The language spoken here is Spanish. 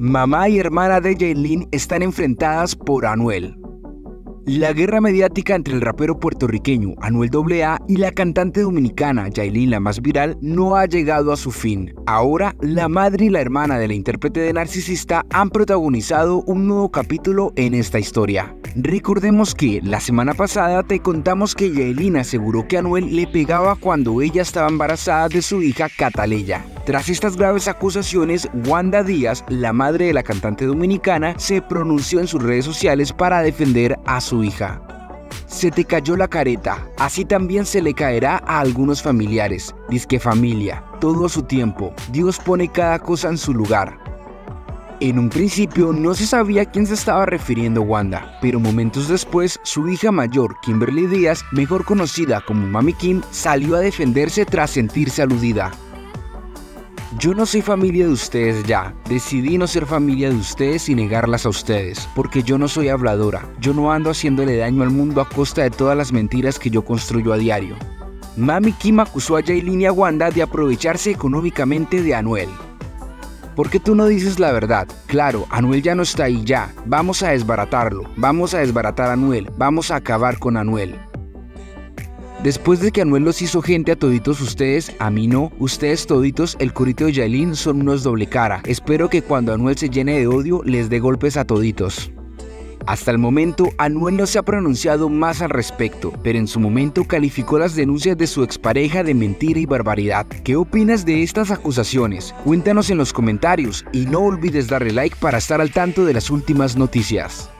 Mamá y hermana de Yailin están enfrentadas por Anuel. La guerra mediática entre el rapero puertorriqueño Anuel AA y la cantante dominicana Yailin La Más Viral no ha llegado a su fin. Ahora, la madre y la hermana de la intérprete de Narcisista han protagonizado un nuevo capítulo en esta historia. Recordemos que la semana pasada te contamos que Yailin aseguró que Anuel le pegaba cuando ella estaba embarazada de su hija Cataleya. Tras estas graves acusaciones, Wanda Díaz, la madre de la cantante dominicana, se pronunció en sus redes sociales para defender a su hija. Se te cayó la careta, así también se le caerá a algunos familiares. Dizque familia, todo a su tiempo, Dios pone cada cosa en su lugar. En un principio no se sabía a quién se estaba refiriendo Wanda, pero momentos después su hija mayor, Kimberly Díaz, mejor conocida como Mami Kim, salió a defenderse tras sentirse aludida. Yo no soy familia de ustedes ya, decidí no ser familia de ustedes y negarlas a ustedes, porque yo no soy habladora, yo no ando haciéndole daño al mundo a costa de todas las mentiras que yo construyo a diario. Mami Kim acusó a Yailin y a Wanda de aprovecharse económicamente de Anuel. ¿Por qué tú no dices la verdad? Claro, Anuel ya no está ahí ya, vamos a desbaratarlo, vamos a desbaratar a Anuel, vamos a acabar con Anuel. Después de que Anuel los hizo gente a toditos ustedes, a mí no, ustedes toditos, el corito de Yailin son unos doble cara. Espero que cuando Anuel se llene de odio, les dé golpes a toditos. Hasta el momento, Anuel no se ha pronunciado más al respecto, pero en su momento calificó las denuncias de su expareja de mentira y barbaridad. ¿Qué opinas de estas acusaciones? Cuéntanos en los comentarios y no olvides darle like para estar al tanto de las últimas noticias.